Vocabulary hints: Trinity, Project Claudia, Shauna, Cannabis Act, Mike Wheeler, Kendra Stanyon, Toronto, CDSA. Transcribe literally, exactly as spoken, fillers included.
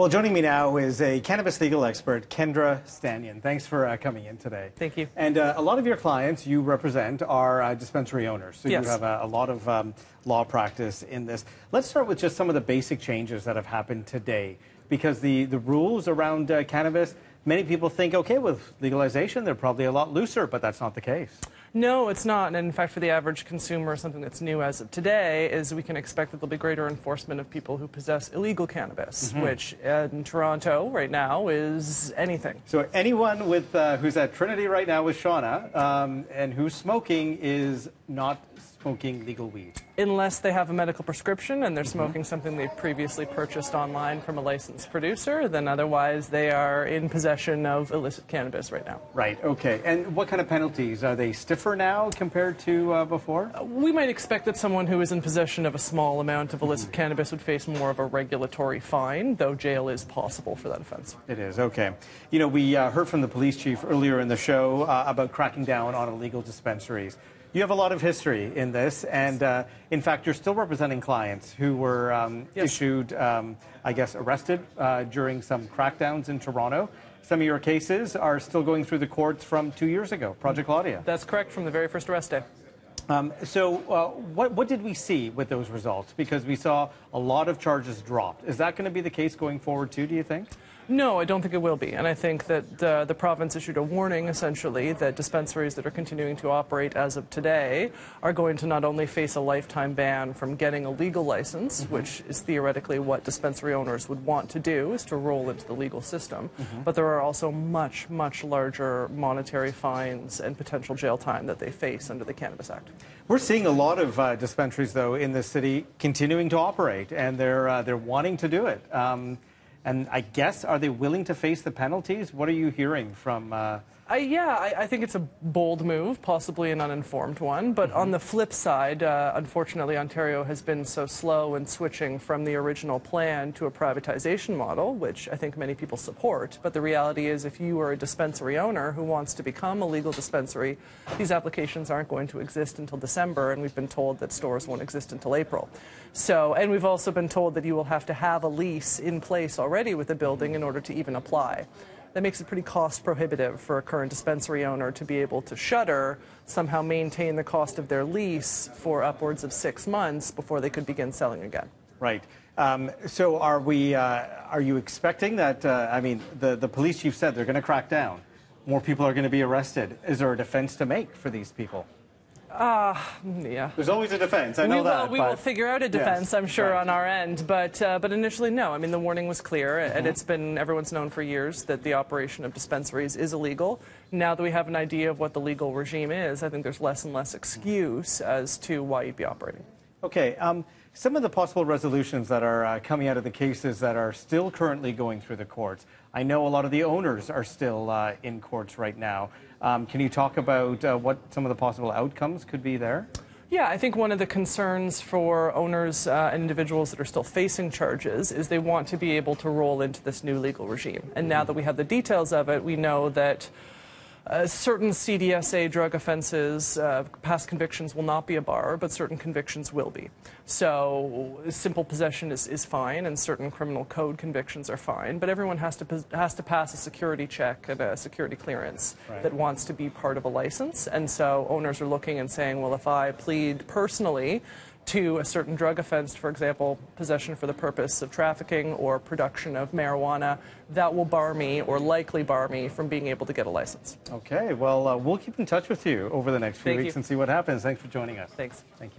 Well, joining me now is a cannabis legal expert, Kendra Stanyon. Thanks for uh, coming in today. Thank you. And uh, a lot of your clients you represent are uh, dispensary owners, so yes. you have a, a lot of um, law practice in this. Let's start with just some of the basic changes that have happened today, because the, the rules around uh, cannabis, many people think, okay, with legalization, they're probably a lot looser, but that's not the case. No, it's not. And in fact, for the average consumer, something that's new as of today is we can expect that there'll be greater enforcement of people who possess illegal cannabis, mm-hmm. which in Toronto right now is anything. So anyone with uh, who's at Trinity right now with Shauna um, and who's smoking is not smoking legal weed. Unless they have a medical prescription and they're smoking mm-hmm. something they've previously purchased online from a licensed producer, then otherwise they are in possession of illicit cannabis right now. Right, okay. And what kind of penalties? Are they stiffer now compared to uh, before? Uh, we might expect that someone who is in possession of a small amount of illicit mm-hmm. cannabis would face more of a regulatory fine, though jail is possible for that offense. It is, okay. You know, we uh, heard from the police chief earlier in the show uh, about cracking down on illegal dispensaries. You have a lot of history in this, and uh, in fact, you're still representing clients who were um, yes. issued, um, I guess, arrested uh, during some crackdowns in Toronto. Some of your cases are still going through the courts from two years ago, Project Claudia. That's correct, from the very first arrest day. Um, so uh, what, what did we see with those results? Because we saw a lot of charges dropped. Is that going to be the case going forward too, do you think? No, I don't think it will be. And I think that uh, the province issued a warning, essentially, that dispensaries that are continuing to operate as of today are going to not only face a lifetime ban from getting a legal license, mm-hmm. which is theoretically what dispensary owners would want to do, is to roll into the legal system, mm-hmm. but there are also much, much larger monetary fines and potential jail time that they face under the Cannabis Act. We're seeing a lot of uh, dispensaries, though, in this city continuing to operate, and they're, uh, they're wanting to do it. Um, And I guess, are they willing to face the penalties? What are you hearing from... Uh I, yeah, I, I think it's a bold move, possibly an uninformed one. But mm-hmm. on the flip side, uh, unfortunately, Ontario has been so slow in switching from the original plan to a privatization model, which I think many people support. But the reality is, if you are a dispensary owner who wants to become a legal dispensary, these applications aren't going to exist until December, and we've been told that stores won't exist until April. So, and we've also been told that you will have to have a lease in place already with the building in order to even apply. That makes it pretty cost prohibitive for a current dispensary owner to be able to shutter, somehow maintain the cost of their lease for upwards of six months before they could begin selling again. Right. Um, so are we, uh, are you expecting that, uh, I mean, the, the police chief said they're going to crack down. More people are going to be arrested. Is there a defense to make for these people? Uh, yeah. There's always a defense, I know we will, that. We but... will figure out a defense, yes, I'm sure, right. on our end, but, uh, but initially, no. I mean, the warning was clear, mm-hmm. and it's been, everyone's known for years that the operation of dispensaries is illegal. Now that we have an idea of what the legal regime is, I think there's less and less excuse as to why you'd be operating. Okay, um, some of the possible resolutions that are uh, coming out of the cases that are still currently going through the courts. I know a lot of the owners are still uh, in courts right now. Um, can you talk about uh, what some of the possible outcomes could be there? Yeah, I think one of the concerns for owners uh, and individuals that are still facing charges is they want to be able to roll into this new legal regime. And now that we have the details of it, we know that Uh, certain C D S A drug offenses, uh, past convictions will not be a bar, but certain convictions will be. So simple possession is, is fine, and certain criminal code convictions are fine, but everyone has to, has to pass a security check and a security clearance right. that wants to be part of a license. And so owners are looking and saying, well, if I plead personally to a certain drug offense, for example, possession for the purpose of trafficking or production of marijuana, that will bar me or likely bar me from being able to get a license. Okay, well, uh, we'll keep in touch with you over the next few Thank weeks you. and see what happens. Thanks for joining us. Thanks. Thank you.